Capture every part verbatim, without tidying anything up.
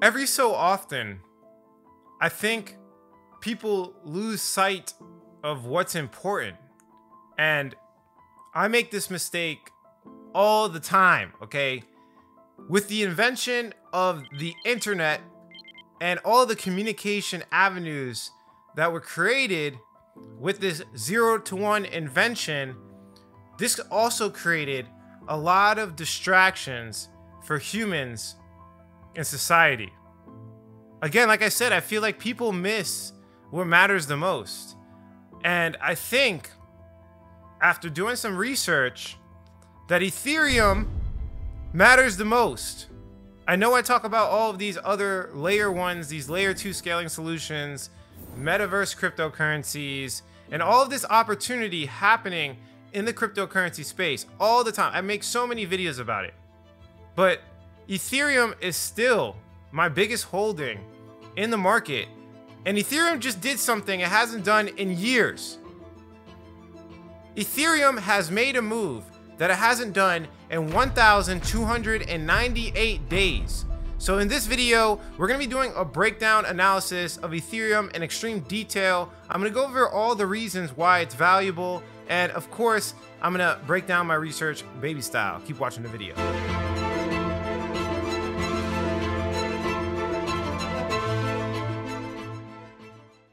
every so often, I think people lose sight of what's important. And I make this mistake all the time, okay? With the invention of the internet and all the communication avenues that were created with this zero to one invention, this also created a lot of distractions for humans in society. Again, like I said, I feel like people miss what matters the most. And I think after doing some research that Ethereum matters the most. I know I talk about all of these other layer ones, these layer two scaling solutions, metaverse cryptocurrencies, and all of this opportunity happening in the cryptocurrency space all the time. I make so many videos about it, but Ethereum is still my biggest holding in the market. And Ethereum just did something it hasn't done in years. Ethereum has made a move that it hasn't done in one thousand two hundred ninety-eight days. So in this video, we're gonna be doing a breakdown analysis of Ethereum in extreme detail. I'm gonna go over all the reasons why it's valuable. And of course, I'm gonna break down my research baby style. Keep watching the video.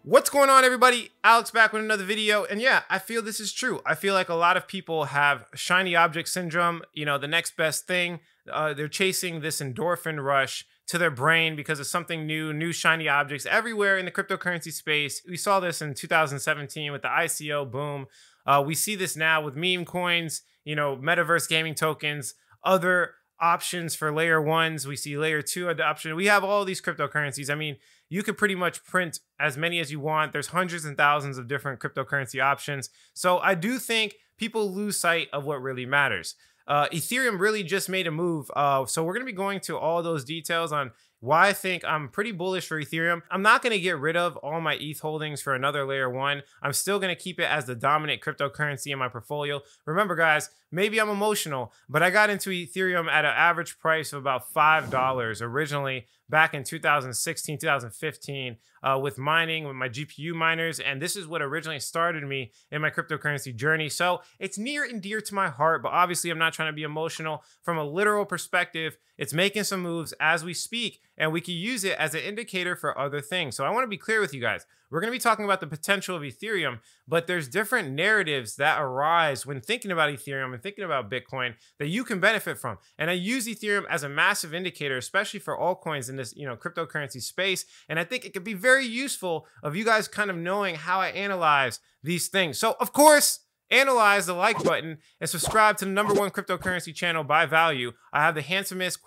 What's going on, everybody? Alex back with another video. And yeah, I feel this is true. I feel like a lot of people have shiny object syndrome, you know, the next best thing. Uh, they're chasing this endorphin rush to their brain because of something new, new shiny objects everywhere in the cryptocurrency space. We saw this in two thousand seventeen with the I C O boom. Uh, we see this now with meme coins, you know, metaverse gaming tokens, other options for layer ones. We see layer two adoption. We have all these cryptocurrencies. I mean, you could pretty much print as many as you want. There's hundreds and thousands of different cryptocurrency options. So I do think people lose sight of what really matters. Uh, Ethereum really just made a move. Uh, so we're going to be going to all those details on why I think I'm pretty bullish for Ethereum. I'm not going to get rid of all my E T H holdings for another layer one. I'm still going to keep it as the dominant cryptocurrency in my portfolio. Remember, guys, maybe I'm emotional, but I got into Ethereum at an average price of about five dollars originally back in two thousand sixteen, two thousand fifteen uh, with mining, with my G P U miners. And this is what originally started me in my cryptocurrency journey. So it's near and dear to my heart, but obviously I'm not trying to be emotional. From a literal perspective, it's making some moves as we speak, and we can use it as an indicator for other things. So I want to be clear with you guys. We're going to be talking about the potential of Ethereum, but there's different narratives that arise when thinking about Ethereum and thinking about Bitcoin that you can benefit from. And I use Ethereum as a massive indicator, especially for altcoins in this, you know, cryptocurrency space. And I think it could be very useful of you guys kind of knowing how I analyze these things. So of course, analyze the like button and subscribe to the number one cryptocurrency channel by value. I have the handsomest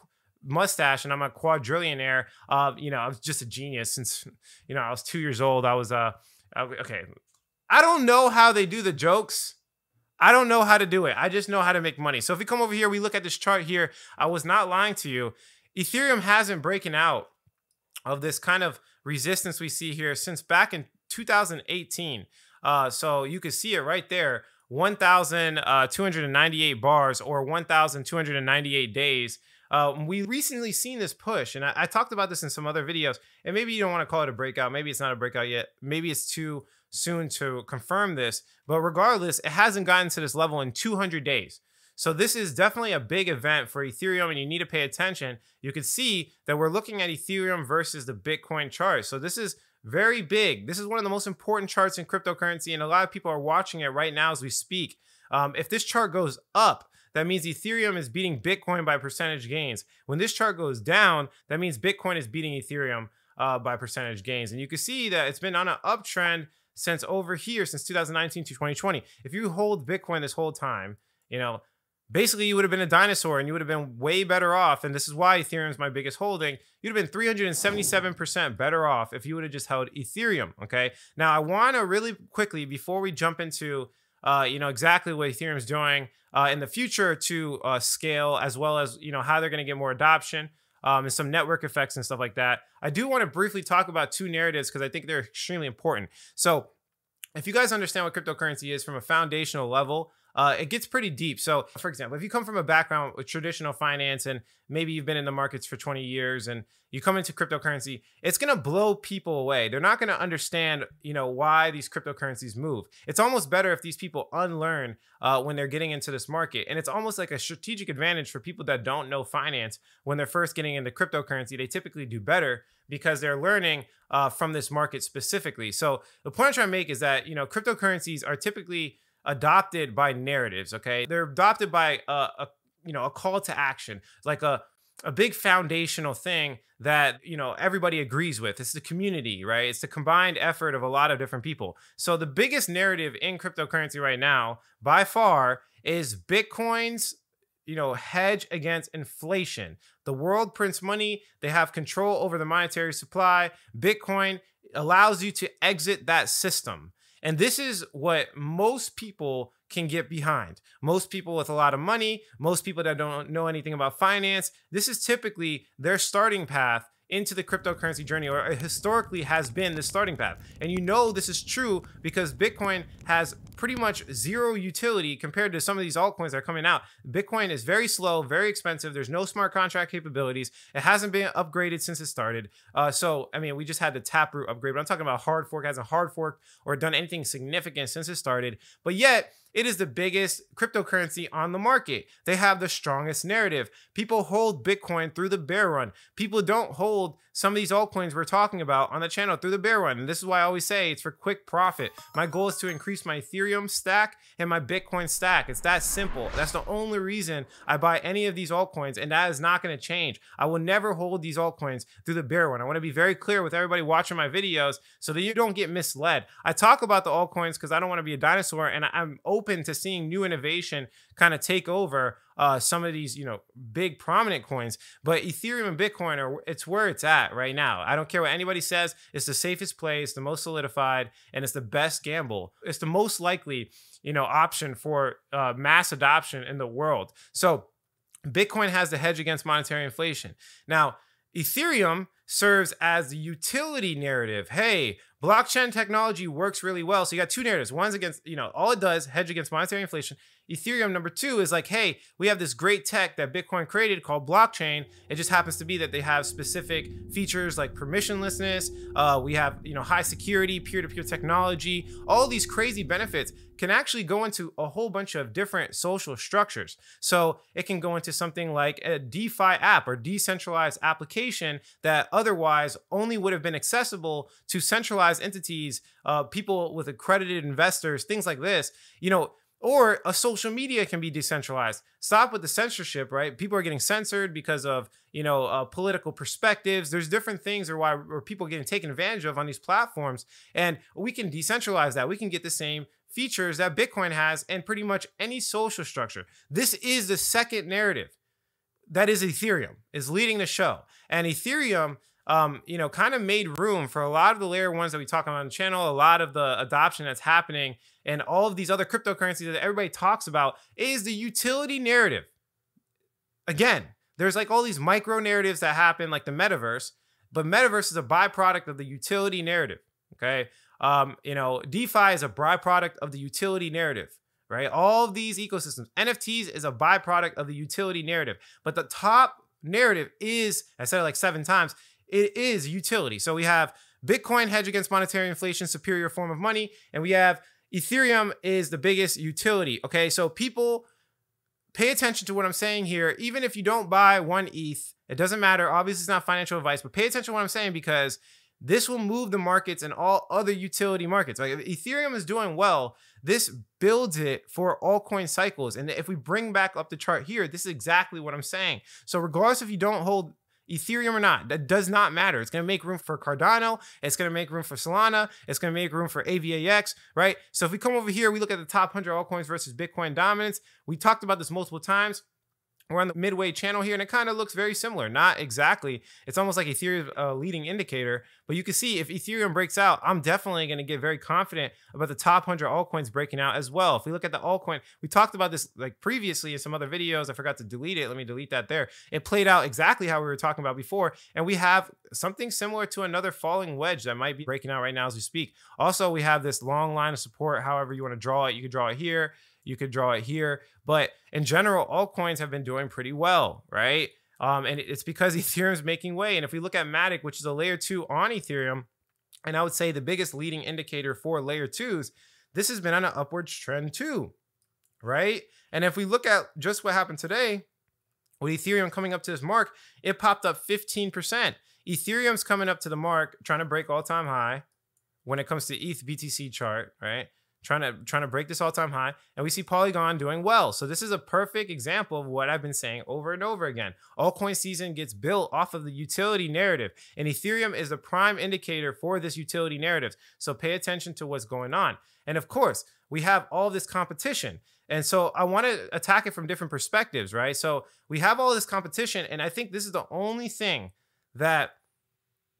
mustache and I'm a quadrillionaire. Uh, you know, I was just a genius since, you know, I was two years old. I was, uh, okay. I don't know how they do the jokes. I don't know how to do it. I just know how to make money. So if we come over here, we look at this chart here. I was not lying to you. Ethereum hasn't broken out of this kind of resistance we see here since back in two thousand eighteen. Uh, so you can see it right there. one thousand two hundred ninety-eight bars or one thousand two hundred ninety-eight days. Uh, we recently seen this push, and I, I talked about this in some other videos, and maybe you don't want to call it a breakout. Maybe it's not a breakout yet. Maybe it's too soon to confirm this, but regardless, it hasn't gotten to this level in two hundred days. So this is definitely a big event for Ethereum, and you need to pay attention. You can see that we're looking at Ethereum versus the Bitcoin chart. So this is very big. This is one of the most important charts in cryptocurrency, and a lot of people are watching it right now as we speak. Um, if this chart goes up, that means Ethereum is beating Bitcoin by percentage gains. When this chart goes down, that means Bitcoin is beating Ethereum uh, by percentage gains. And you can see that it's been on an uptrend since over here, since two thousand nineteen to twenty twenty. If you hold Bitcoin this whole time, you know, basically you would have been a dinosaur and you would have been way better off. And this is why Ethereum is my biggest holding. You'd have been three hundred seventy-seven percent better off if you would have just held Ethereum, okay? Now, I want to really quickly, before we jump into Uh, you know, exactly what Ethereum is doing uh, in the future to uh, scale, as well as, you know, how they're going to get more adoption um, and some network effects and stuff like that. I do want to briefly talk about two narratives because I think they're extremely important. So if you guys understand what cryptocurrency is from a foundational level, uh, it gets pretty deep. So for example, if you come from a background with traditional finance and maybe you've been in the markets for twenty years and you come into cryptocurrency, it's going to blow people away. They're not going to understand, you know, why these cryptocurrencies move. It's almost better if these people unlearn uh, when they're getting into this market. And it's almost like a strategic advantage for people that don't know finance. When they're first getting into cryptocurrency, they typically do better because they're learning uh, from this market specifically. So the point I'm trying to make is that, you know, cryptocurrencies are typically adopted by narratives, okay? They're adopted by a, a you know, a call to action, like a, a big foundational thing that, you know, everybody agrees with. It's the community, right? It's the combined effort of a lot of different people. So the biggest narrative in cryptocurrency right now, by far, is Bitcoin's, you know, hedge against inflation. The world prints money. They have control over the monetary supply. Bitcoin allows you to exit that system. And this is what most people can get behind. Most people with a lot of money, most people that don't know anything about finance, this is typically their starting path into the cryptocurrency journey, or historically has been the starting path. And you know this is true because Bitcoin has pretty much zero utility compared to some of these altcoins that are coming out. Bitcoin is very slow, very expensive. There's no smart contract capabilities. It hasn't been upgraded since it started. Uh, so, I mean, we just had the Taproot upgrade, but I'm talking about hard fork. It hasn't hard forked or done anything significant since it started, but yet it is the biggest cryptocurrency on the market. They have the strongest narrative. People hold Bitcoin through the bear run. People don't hold some of these altcoins we're talking about on the channel through the bear run. And this is why I always say it's for quick profit. My goal is to increase my Ethereum stack and my Bitcoin stack. It's that simple. That's the only reason I buy any of these altcoins, and that is not going to change. I will never hold these altcoins through the bear run. I want to be very clear with everybody watching my videos so that you don't get misled. I talk about the altcoins because I don't want to be a dinosaur, and I'm open to seeing new innovation kind of take over Uh, some of these, you know, big prominent coins, but Ethereum and Bitcoin are, it's where it's at right now. I don't care what anybody says. It's the safest play. It's the most solidified, and it's the best gamble. It's the most likely, you know, option for uh, mass adoption in the world. So Bitcoin has the hedge against monetary inflation. Now, Ethereum serves as the utility narrative. Hey, blockchain technology works really well. So you got two narratives. One's against, you know, all it does, hedge against monetary inflation. Ethereum number two is like, hey, we have this great tech that Bitcoin created called blockchain. It just happens to be that they have specific features like permissionlessness. Uh, we have, you know, high security, peer-to-peer technology. All these crazy benefits can actually go into a whole bunch of different social structures. So it can go into something like a DeFi app or decentralized application that otherwise only would have been accessible to centralized entities, uh, people with accredited investors, things like this, you know, or a social media can be decentralized. Stop with the censorship, right? People are getting censored because of, you know, uh, political perspectives. There's different things or why or people are getting taken advantage of on these platforms. And we can decentralize that. We can get the same features that Bitcoin has in pretty much any social structure. This is the second narrative. That is Ethereum, is leading the show. And Ethereum Um, you know, kind of made room for a lot of the layer ones that we talk about on the channel, a lot of the adoption that's happening, and all of these other cryptocurrencies that everybody talks about is the utility narrative. Again, there's like all these micro narratives that happen, like the metaverse, but metaverse is a byproduct of the utility narrative, okay? Um, you know, DeFi is a byproduct of the utility narrative, right? All of these ecosystems. N F Ts is a byproduct of the utility narrative, but the top narrative is, I said it like seven times, it is utility. So we have Bitcoin, hedge against monetary inflation, superior form of money. And we have Ethereum is the biggest utility. Okay, so people pay attention to what I'm saying here. Even if you don't buy one E T H, it doesn't matter. Obviously, it's not financial advice, but pay attention to what I'm saying because this will move the markets and all other utility markets. Like if Ethereum is doing well, this builds it for altcoin cycles. And if we bring back up the chart here, this is exactly what I'm saying. So regardless if you don't hold Ethereum or not, that does not matter. It's going to make room for Cardano. It's going to make room for Solana. It's going to make room for A V A X, right? So if we come over here, we look at the top one hundred altcoins versus Bitcoin dominance. We talked about this multiple times. We're on the midway channel here, and it kind of looks very similar. Not exactly. It's almost like Ethereum's uh, leading indicator, but you can see if Ethereum breaks out, I'm definitely going to get very confident about the top one hundred altcoins breaking out as well. If we look at the altcoin, we talked about this like previously in some other videos. I forgot to delete it. Let me delete that there. It played out exactly how we were talking about before, and we have something similar to another falling wedge that might be breaking out right now as we speak. Also, we have this long line of support. However you want to draw it, you can draw it here. You could draw it here. But in general, altcoins have been doing pretty well, right? Um, and it's because Ethereum is making way. And if we look at Matic, which is a layer two on Ethereum, and I would say the biggest leading indicator for layer twos, this has been on an upwards trend too, right? And if we look at just what happened today, with Ethereum coming up to this mark, it popped up fifteen percent. Ethereum's coming up to the mark, trying to break all-time high when it comes to E T H B T C chart, right? Trying to, trying to break this all-time high. And we see Polygon doing well. So this is a perfect example of what I've been saying over and over again. Altcoin season gets built off of the utility narrative. And Ethereum is the prime indicator for this utility narrative. So pay attention to what's going on. And of course, we have all this competition. And so I want to attack it from different perspectives, right? So we have all this competition, and I think this is the only thing that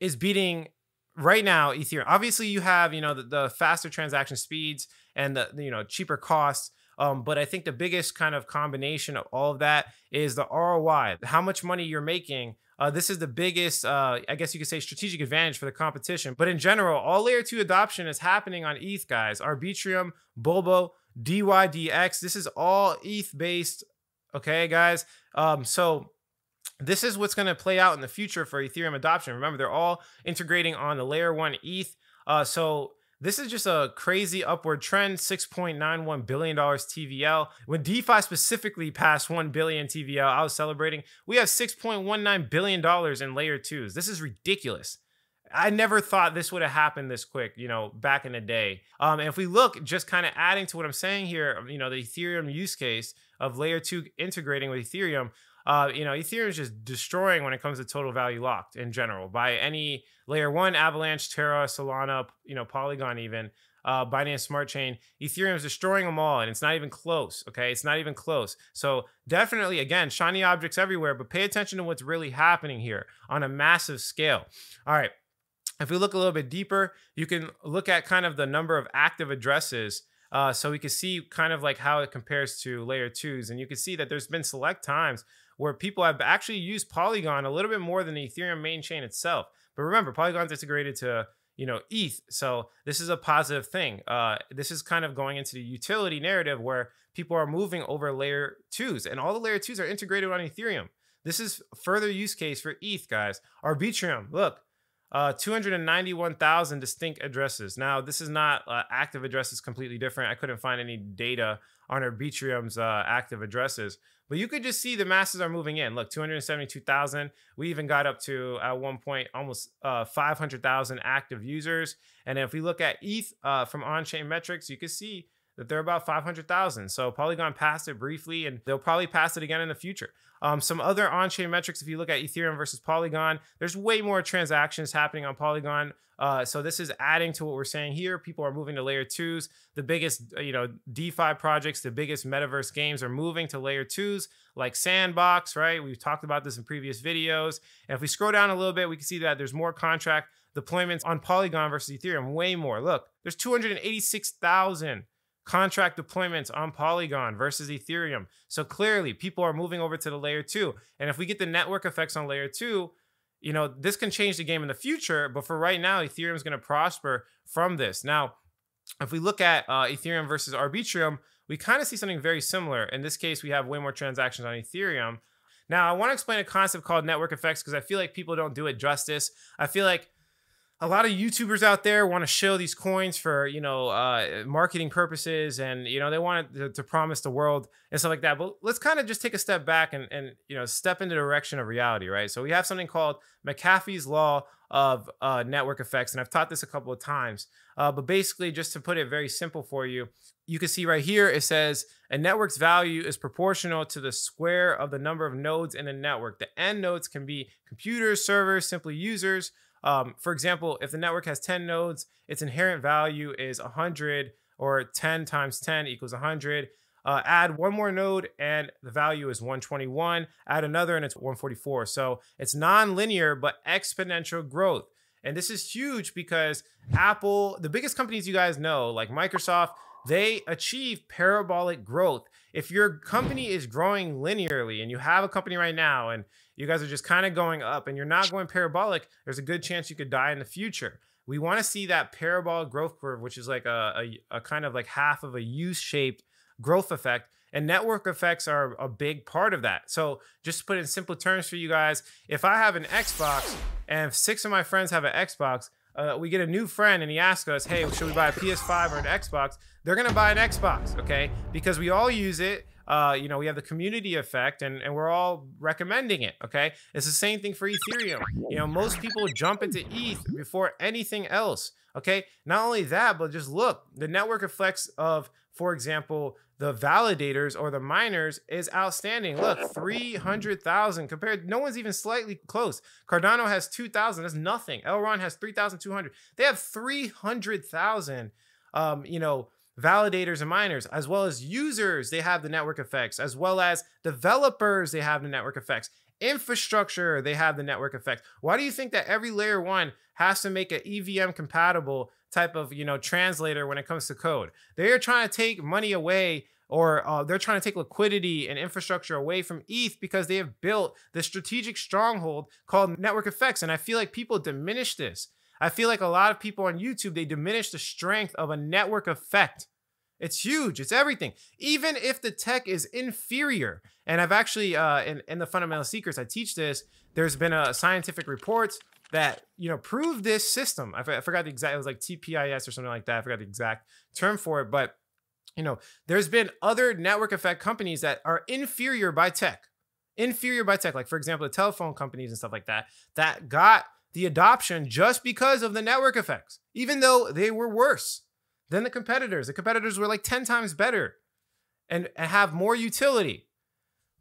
is beating right now Ethereum. Obviously, you have, you know, the, the faster transaction speeds and the, the you know, cheaper costs. Um, but I think the biggest kind of combination of all of that is the R O I, how much money you're making. Uh, this is the biggest, uh, I guess you could say, strategic advantage for the competition. But in general, all layer two adoption is happening on E T H, guys. Arbitrum, Bulbo, D Y D X. This is all E T H based. Okay, guys. Um, so this is what's going to play out in the future for Ethereum adoption. Remember, they're all integrating on the layer one E T H. Uh, so this is just a crazy upward trend, six point nine one billion dollars T V L. When DeFi specifically passed one billion T V L, I was celebrating. We have six point one nine billion dollars in layer twos. This is ridiculous. I never thought this would have happened this quick, you know, back in the day. Um, and if we look, just kind of adding to what I'm saying here, you know, the Ethereum use case of layer two integrating with Ethereum, uh, you know, Ethereum is just destroying when it comes to total value locked in general by any layer one, Avalanche, Terra, Solana, you know, Polygon even, uh, Binance Smart Chain. Ethereum is destroying them all, and it's not even close, okay? It's not even close. So definitely, again, shiny objects everywhere, but pay attention to what's really happening here on a massive scale. All right. If we look a little bit deeper, you can look at kind of the number of active addresses. Uh, so we can see kind of like how it compares to layer twos. And you can see that there's been select times where people have actually used Polygon a little bit more than the Ethereum main chain itself. But remember, Polygon's integrated to, you know, E T H. So this is a positive thing. Uh, this is kind of going into the utility narrative where people are moving over layer twos, and all the layer twos are integrated on Ethereum. This is further use case for E T H, guys. Arbitrum, look. Uh, two hundred ninety-one thousand distinct addresses. Now, this is not uh, active addresses, completely different. I couldn't find any data on Arbitrum's uh, active addresses, but you could just see the masses are moving in. Look, two hundred seventy-two thousand. We even got up to, at one point, almost uh, five hundred thousand active users. And if we look at E T H uh, from on-chain metrics, you can see that they're about five hundred thousand. So Polygon passed it briefly, and they'll probably pass it again in the future. Um, some other on-chain metrics, if you look at Ethereum versus Polygon, there's way more transactions happening on Polygon. Uh, so this is adding to what we're saying here. People are moving to layer twos. The biggest, you know, DeFi projects, the biggest metaverse games are moving to layer twos, like Sandbox, right? We've talked about this in previous videos. And if we scroll down a little bit, we can see that there's more contract deployments on Polygon versus Ethereum, way more. Look, there's two hundred eighty-six thousand. Contract deployments on Polygon versus Ethereum. So clearly people are moving over to the layer two. And if we get the network effects on layer two, you know, this can change the game in the future. But for right now, Ethereum is going to prosper from this. Now, if we look at uh, Ethereum versus Arbitrum, we kind of see something very similar. In this case, we have way more transactions on Ethereum. Now, I want to explain a concept called network effects because I feel like people don't do it justice. I feel like a lot of YouTubers out there want to show these coins for, you know, uh, marketing purposes, and, you know, they want to, to promise the world and stuff like that. But let's kind of just take a step back and, and, you know, step into the direction of reality, right? So we have something called McAfee's law of uh, network effects. And I've taught this a couple of times, uh, but basically just to put it very simple for you, you can see right here, it says a network's value is proportional to the square of the number of nodes in a network. The end nodes can be computers, servers, simply users. Um, for example, if the network has ten nodes, its inherent value is one hundred, or ten times ten equals one hundred. Uh, add one more node and the value is one twenty-one. Add another and it's one forty-four. So it's non-linear but exponential growth. And this is huge because Apple, the biggest companies you guys know, like Microsoft, they achieve parabolic growth. If your company is growing linearly and you have a company right now and you guys are just kind of going up and you're not going parabolic, there's a good chance you could die in the future. We want to see that parabolic growth curve, which is like a, a, a kind of like half of a U-shaped growth effect. And network effects are a big part of that. So just to put it in simple terms for you guys, if I have an Xbox and if six of my friends have an Xbox, uh, we get a new friend and he asks us, hey, should we buy a P S five or an Xbox? They're gonna buy an Xbox, okay? Because we all use it. Uh, you know, we have the community effect and, and we're all recommending it, okay? It's the same thing for Ethereum. You know, most people jump into E T H before anything else, okay? Not only that, but just look, the network effects of, for example, the validators or the miners is outstanding. Look, three hundred thousand compared, no one's even slightly close. Cardano has two thousand, that's nothing. Elrond has three thousand two hundred. They have three hundred thousand, um, you know, validators and miners, as well as users, they have the network effects, as well as developers, they have the network effects. Infrastructure, they have the network effects. Why do you think that every layer one has to make an E V M compatible type of, you know, translator when it comes to code? They're trying to take money away, or uh, they're trying to take liquidity and infrastructure away from E T H because they have built the strategic stronghold called network effects. And I feel like people diminish this. I feel like a lot of people on YouTube, they diminish the strength of a network effect. It's huge, it's everything. Even if the tech is inferior, and I've actually, uh, in, in the Fundamental Secrets, I teach this, there's been a scientific reports that, you know, prove this system. I, I forgot the exact, it was like T P I S or something like that. I forgot the exact term for it, but, you know, there's been other network effect companies that are inferior by tech, inferior by tech. Like for example, the telephone companies and stuff like that, that got the adoption just because of the network effects, even though they were worse than the competitors. The competitors were like ten times better and, and have more utility.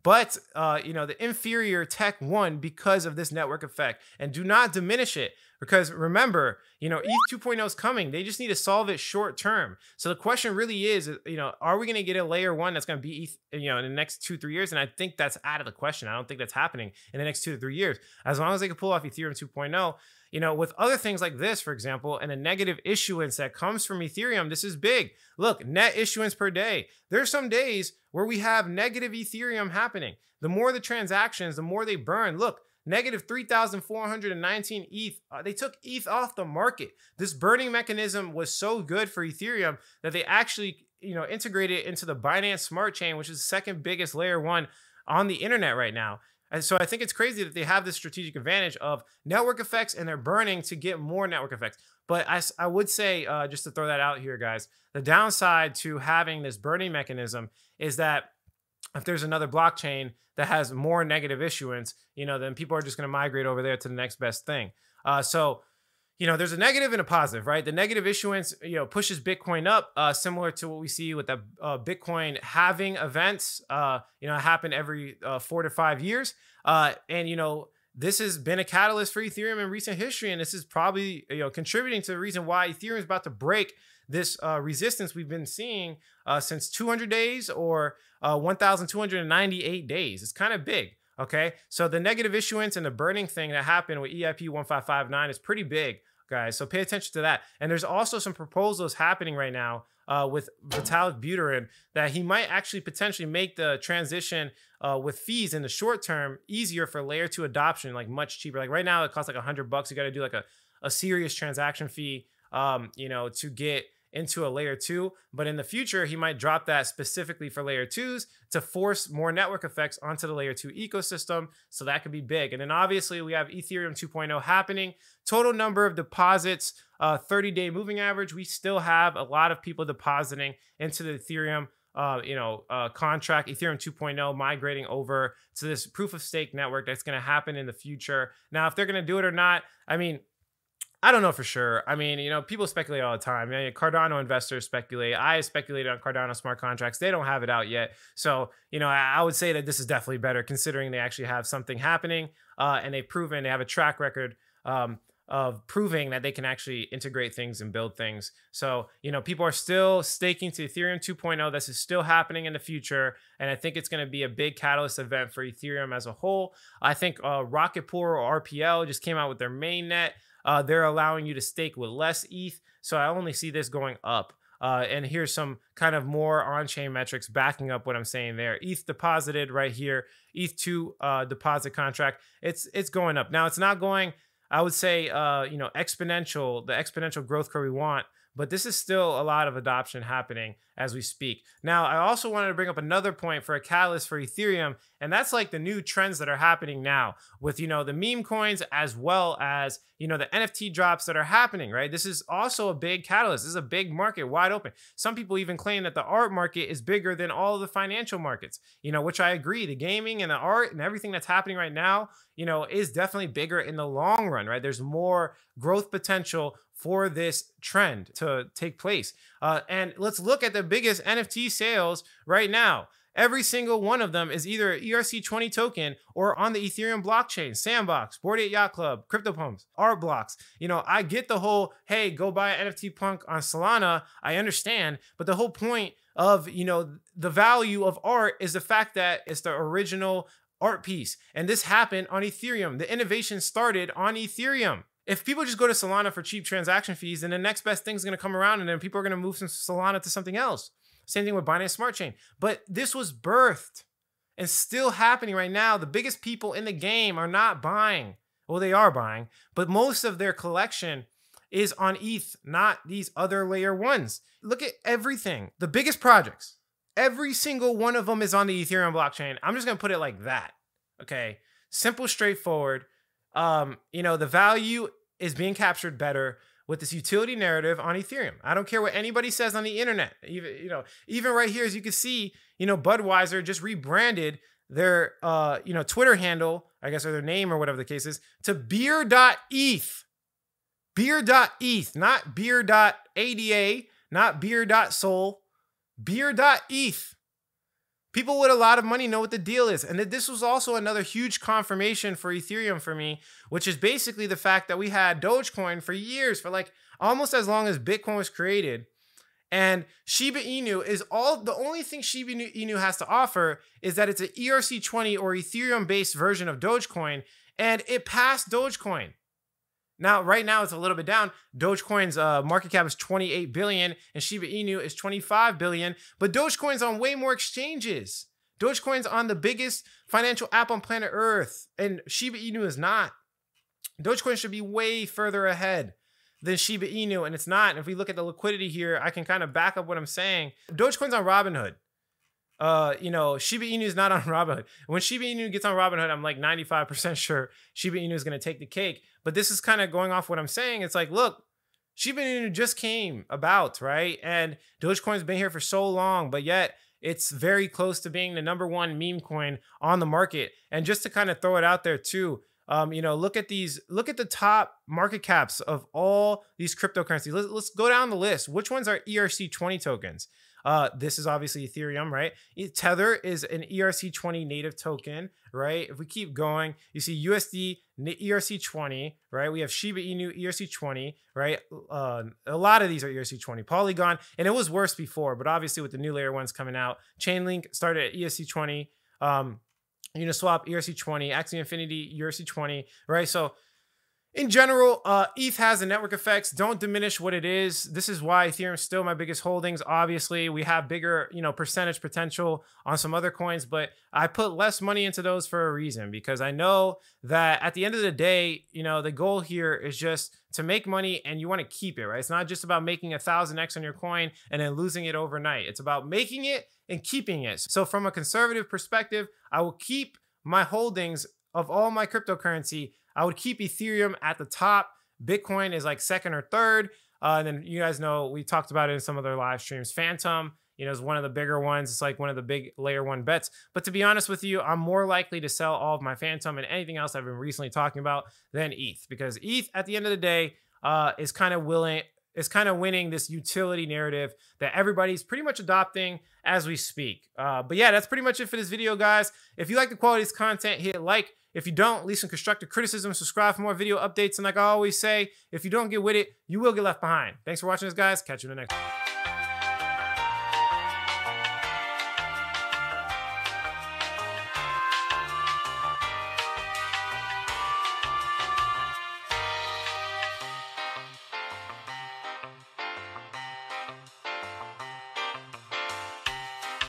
But, uh, you know, the inferior tech won because of this network effect. And do not diminish it because remember, you know, E T H two point oh is coming. They just need to solve it short term. So the question really is, you know, are we going to get a layer one that's going to be E T H, you know, in the next two, three years? And I think that's out of the question. I don't think that's happening in the next two to three years. As long as they can pull off Ethereum two point oh, you know, with other things like this, for example, and a negative issuance that comes from Ethereum, this is big. Look, net issuance per day. There are some days where we have negative Ethereum happening. The more the transactions, the more they burn. Look, negative three thousand four hundred nineteen E T H. Uh, they took E T H off the market. This burning mechanism was so good for Ethereum that they actually, you know, integrated it into the Binance Smart Chain, which is the second biggest layer one on the internet right now. And so I think it's crazy that they have this strategic advantage of network effects and they're burning to get more network effects. But I, I would say, uh, just to throw that out here, guys, the downside to having this burning mechanism is that if there's another blockchain that has more negative issuance, you know, then people are just going to migrate over there to the next best thing. Uh, so, you know, there's a negative and a positive, right? The negative issuance, you know, pushes Bitcoin up, uh, similar to what we see with the uh, Bitcoin halving events, uh, you know, happen every uh, four to five years. Uh, and, you know, this has been a catalyst for Ethereum in recent history. And this is probably, you know, contributing to the reason why Ethereum is about to break this uh, resistance we've been seeing uh, since two hundred days or uh, one thousand two hundred ninety-eight days. It's kind of big. Okay, so the negative issuance and the burning thing that happened with E I P fifteen fifty-nine is pretty big, guys. So pay attention to that. And there's also some proposals happening right now uh, with Vitalik Buterin that he might actually potentially make the transition uh, with fees in the short term easier for layer two adoption, like much cheaper. Like right now, it costs like a hundred bucks. You got to do like a, a serious transaction fee, um, you know, to get into a layer two, but in the future, he might drop that specifically for layer twos to force more network effects onto the layer two ecosystem. So that could be big. And then obviously we have Ethereum two point oh happening. Total number of deposits, uh, thirty day moving average. We still have a lot of people depositing into the Ethereum uh, you know, uh, contract, Ethereum two point oh migrating over to this proof of stake network that's gonna happen in the future. Now, if they're gonna do it or not, I mean, I don't know for sure. I mean, you know, people speculate all the time. I mean, Cardano investors speculate. I speculated on Cardano smart contracts. They don't have it out yet. So, you know, I would say that this is definitely better considering they actually have something happening uh, and they've proven they have a track record um, of proving that they can actually integrate things and build things. So, you know, people are still staking to Ethereum two point oh. This is still happening in the future. And I think it's going to be a big catalyst event for Ethereum as a whole. I think uh, Rocket Pool or R P L just came out with their mainnet. Uh, they're allowing you to stake with less E T H. So I only see this going up. Uh, and here's some kind of more on-chain metrics backing up what I'm saying there. E T H deposited right here. E T H two uh, deposit contract. It's it's going up. Now, it's not going, I would say, uh, you know, exponential, the exponential growth curve we want. But this is still a lot of adoption happening as we speak. Now, I also wanted to bring up another point for a catalyst for Ethereum, and that's like the new trends that are happening now with, you know, the meme coins as well as, you know, the N F T drops that are happening, right? This is also a big catalyst. This is a big market, wide open. Some people even claim that the art market is bigger than all of the financial markets, you know, which I agree. The gaming and the art and everything that's happening right now, you know, is definitely bigger in the long run, right? There's more growth potential for this trend to take place. Uh, and let's look at the biggest N F T sales right now. Every single one of them is either an E R C twenty token or on the Ethereum blockchain. Sandbox, Bored Ape Yacht Club, CryptoPunks, Art Blocks. You know, I get the whole, hey, go buy an N F T punk on Solana. I understand, but the whole point of, you know, the value of art is the fact that it's the original art piece. And this happened on Ethereum. The innovation started on Ethereum. If people just go to Solana for cheap transaction fees, then the next best thing is going to come around and then people are going to move from Solana to something else. Same thing with Binance Smart Chain. But this was birthed and still happening right now. The biggest people in the game are not buying. Well, they are buying, but most of their collection is on E T H, not these other layer ones. Look at everything. The biggest projects, every single one of them is on the Ethereum blockchain. I'm just going to put it like that. Okay. Simple, straightforward. Um, you know, the value is being captured better with this utility narrative on Ethereum. I don't care what anybody says on the internet. Even, you know, even right here, as you can see, you know, Budweiser just rebranded their, uh, you know, Twitter handle, I guess, or their name or whatever the case is, to beer dot E T H. beer dot E T H, not beer dot A D A, not beer dot soul, beer dot E T H. People with a lot of money know what the deal is. And this was also another huge confirmation for Ethereum for me, which is basically the fact that we had Dogecoin for years, for like almost as long as Bitcoin was created. And Shiba Inu is all, the only thing Shiba Inu has to offer is that it's an E R C twenty or Ethereum-based version of Dogecoin, and it passed Dogecoin. Now, right now, it's a little bit down. Dogecoin's uh, market cap is twenty-eight billion dollars and Shiba Inu is twenty-five billion dollars. But Dogecoin's on way more exchanges. Dogecoin's on the biggest financial app on planet Earth, and Shiba Inu is not. Dogecoin should be way further ahead than Shiba Inu, and it's not. And if we look at the liquidity here, I can kind of back up what I'm saying. Dogecoin's on Robinhood. Uh, you know, Shiba Inu is not on Robinhood. When Shiba Inu gets on Robinhood, I'm like ninety-five percent sure Shiba Inu is going to take the cake. But this is kind of going off what I'm saying. It's like, look, Shiba Inu just came about, right? And Dogecoin's been here for so long, but yet it's very close to being the number one meme coin on the market. And just to kind of throw it out there too, um, you know, look at these, look at the top market caps of all these cryptocurrencies. Let's, let's go down the list. Which ones are E R C twenty tokens? Uh, this is obviously Ethereum, right? Tether is an E R C twenty native token, right? If we keep going, you see U S D E R C twenty, right? We have Shiba Inu E R C twenty, right? Uh, a lot of these are E R C twenty. Polygon, and it was worse before, but obviously with the new layer ones coming out, Chainlink started at E R C twenty, um, Uniswap E R C twenty, Axie Infinity E R C twenty, right? So in general, uh, E T H has the network effects. Don't diminish what it is. This is why Ethereum is still my biggest holdings. Obviously, we have bigger, you know, percentage potential on some other coins, but I put less money into those for a reason, because I know that at the end of the day, you know, the goal here is just to make money and you want to keep it, right? It's not just about making a thousand X on your coin and then losing it overnight. It's about making it and keeping it. So from a conservative perspective, I will keep my holdings of all my cryptocurrency. I would keep Ethereum at the top. Bitcoin is like second or third. Uh, and then you guys know, we talked about it in some other live streams. Fantom, you know, is one of the bigger ones. It's like one of the big layer one bets. But to be honest with you, I'm more likely to sell all of my Fantom and anything else I've been recently talking about than E T H, because E T H at the end of the day uh, is kind of willing, is kind of winning this utility narrative that everybody's pretty much adopting as we speak. Uh, but yeah, that's pretty much it for this video, guys. If you like the quality of this content, hit like. If you don't, leave some constructive criticism, subscribe for more video updates. And like I always say, if you don't get with it, you will get left behind. Thanks for watching this, guys. Catch you in the next one.